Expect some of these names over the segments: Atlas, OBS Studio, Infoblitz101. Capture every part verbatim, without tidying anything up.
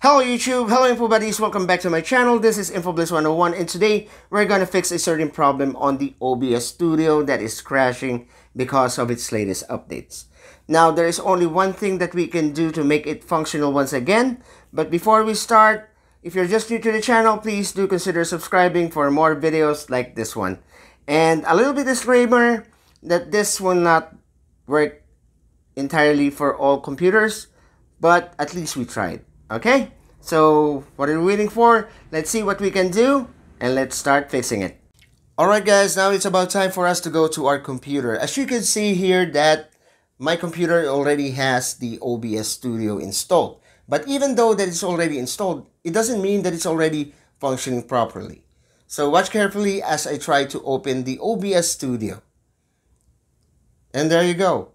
Hello YouTube, hello info buddies, welcome back to my channel. This is Infoblitz one oh one and today we're going to fix a certain problem on the O B S Studio that is crashing because of its latest updates. Now there is only one thing that we can do to make it functional once again, but before we start, if you're just new to the channel, please do consider subscribing for more videos like this one. And a little bit disclaimer that this will not work entirely for all computers, but at least we tried. Okay, so what are we waiting for? Let's see what we can do and let's start fixing it. Alright guys, now it's about time for us to go to our computer. As you can see here that my computer already has the O B S Studio installed. But even though that it's already installed, it doesn't mean that it's already functioning properly. So watch carefully as I try to open the O B S Studio. And there you go.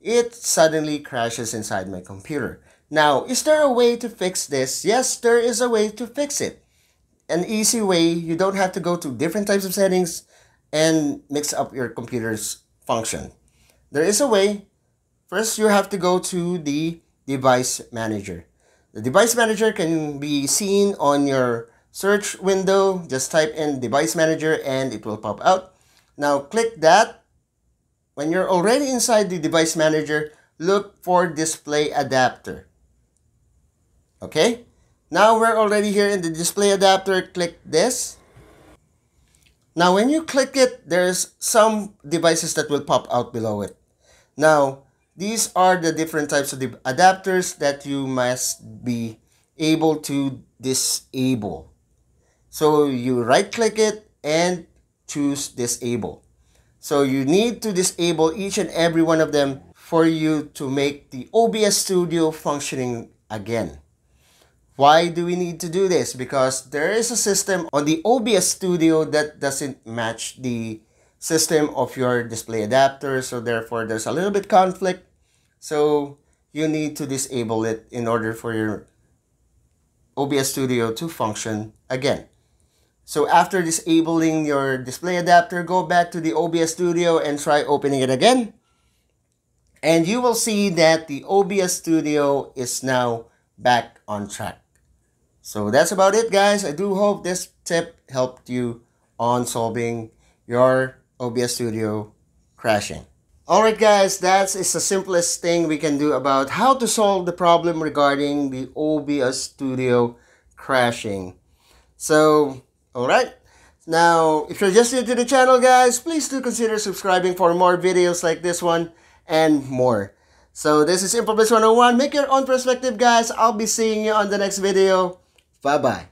It suddenly crashes inside my computer. Now, is there a way to fix this? Yes, there is a way to fix it. An easy way, you don't have to go to different types of settings and mix up your computer's function. There is a way. First, you have to go to the device manager. The device manager can be seen on your search window. Just type in device manager and it will pop out. Now, click that. When you're already inside the device manager, look for display adapter. Okay, now we're already here in the display adapter. Click this. Now when you click it, there's some devices that will pop out below it. Now these are the different types of adapters that you must be able to disable. So you right click it and choose disable. So you need to disable each and every one of them for you to make the O B S Studio functioning again. Why do we need to do this? Because there is a system on the O B S Studio that doesn't match the system of your display adapter, so therefore there's a little bit conflict. So you need to disable it in order for your O B S Studio to function again. So after disabling your display adapter, go back to the O B S Studio and try opening it again. And you will see that the O B S Studio is now back on track. So that's about it guys. I do hope this tip helped you on solving your O B S Studio crashing. Alright guys, that is the simplest thing we can do about how to solve the problem regarding the O B S Studio crashing. So, alright. Now, if you're just new to the channel guys, please do consider subscribing for more videos like this one and more. So this is Infoblitz one oh one. Make your own perspective guys. I'll be seeing you on the next video. Bye bye.